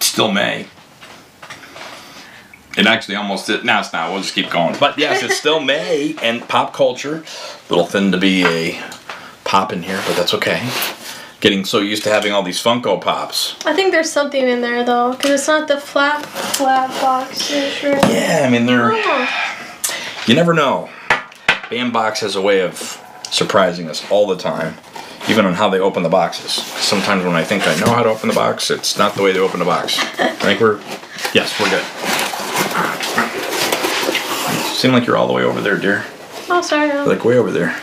Still May. It actually almost is. No, it's not. We'll just keep going. But yes, it's still May and pop culture. A little thin to be a pop in here, but that's okay. Getting so used to having all these Funko Pops. I think there's something in there though, because it's not the flat box. Sure. Yeah, I mean they're. Oh. You never know. Bam Box has a way of surprising us all the time, even on how they open the boxes. Sometimes when I think I know how to open the box, it's not the way they open the box. I think we're. Yes, we're good. You seem like you're all the way over there, dear. Oh, sorry. You're like way over there.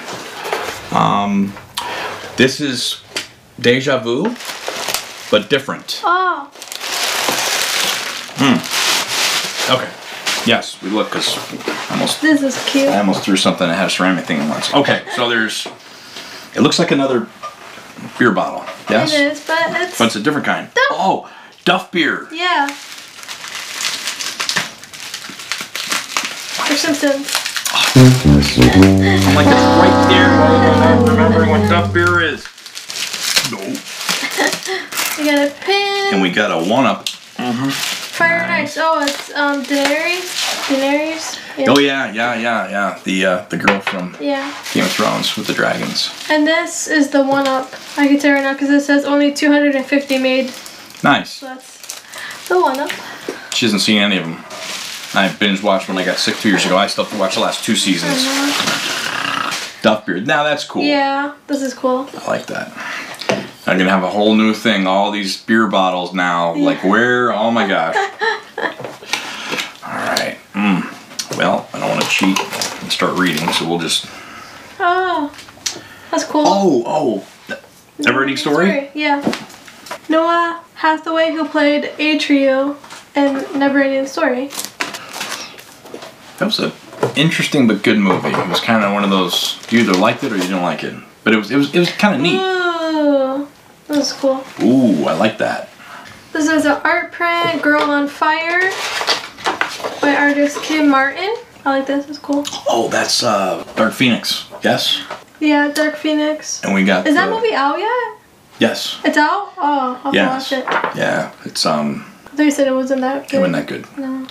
This is. Deja vu, but different. Oh. Hmm. Okay. Yes, we look because almost. This is cute. I almost threw something that had a ceramic thing in once. Okay, so there's. It looks like another beer bottle. Yes. It is, but it's. But it's a different kind. Duff. Oh, Duff beer. Yeah. For Simpsons. I'm like it's right there. I'm remembering what Duff beer is. No. We got a pin. And we got a one-up. Mm-hmm. Fire nice. Nights. Oh, it's Daenerys. Daenerys. Yeah. Oh yeah. The girl from Game of Thrones with the dragons. And this is the one-up. I can tell right now because it says only 250 made. Nice. So that's the one-up. She hasn't seen any of them. I binge watched when I got sick 2 years ago. I still have to watch the last 2 seasons. Duff beard. Now that's cool. Yeah, this is cool. I like that. I'm gonna have a whole new thing, all these beer bottles now. Yeah. Like, where? Oh my gosh. Alright. Mm. Well, I don't want to cheat and start reading, so we'll just. Oh, that's cool. Oh. Never-ending Story? Yeah. Noah Hathaway, who played Atrio in Never-ending Story. That was an interesting but good movie. It was kind of one of those, you either liked it or you didn't like it. But it was kind of neat. This is cool. Ooh, I like that. This is an art print, Girl on Fire, by artist Kim Martin. I like this, it's cool. Oh, that's Dark Phoenix, yes? Yeah, Dark Phoenix. And we got Is that movie out yet? Yes. It's out? Oh, I'll watch it. Yeah, it's I thought you said it wasn't that good. It wasn't that good. No.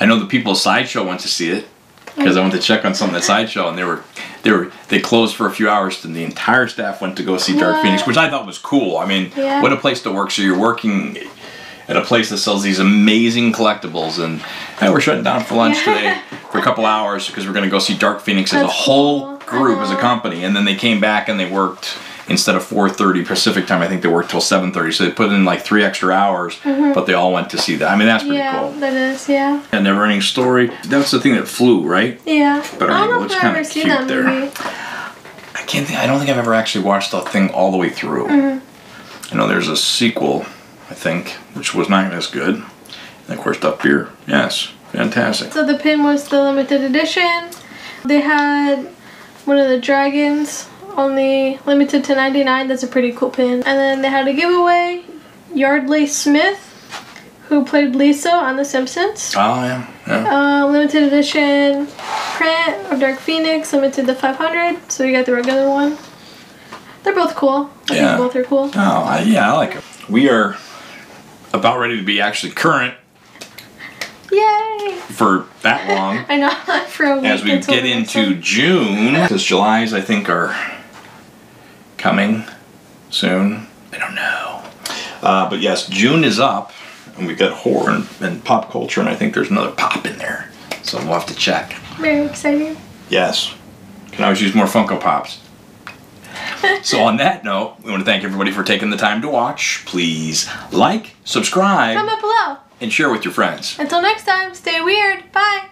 I know the people at Sideshow went to see it, because I went to check on something at Sideshow, and they closed for a few hours, and the entire staff went to go see Dark Phoenix, which I thought was cool. I mean, what a place to work. So you're working at a place that sells these amazing collectibles, and hey, we're shutting down for lunch today for a couple hours because we're going to go see Dark Phoenix as a whole group, as a company. And then they came back and they worked, instead of 4:30 Pacific time, I think they worked till 7:30. So they put in like 3 extra hours, but they all went to see that. I mean, that's pretty cool. Yeah, that is, yeah. A Never-ending Story. That's the thing that flew, right? Yeah. But I don't know if I've ever seen that movie. I don't think I've ever actually watched the thing all the way through. I know there's a sequel, I think, which was not as good. And of course, Duff beer. Yes, fantastic. So the pin was the limited edition. They had one of the dragons. Only limited to 99. That's a pretty cool pin. And then they had a giveaway. Yardley Smith, who played Lisa on The Simpsons. Oh yeah. Limited edition print of Dark Phoenix, limited to 500. So we got the regular one. They're both cool. I think both are cool. Oh yeah, I like them. We are about ready to be actually current. Yay! For that long. I know. For a week. As we get into June, because Julys I think are coming soon. I don't know. But yes, June is up, and we've got horror and pop culture, and I think there's another pop in there, so we'll have to check. Very exciting. Yes. Can always use more Funko Pops. So on that note, we want to thank everybody for taking the time to watch. Please like, subscribe, comment below, and share with your friends. Until next time, stay weird. Bye.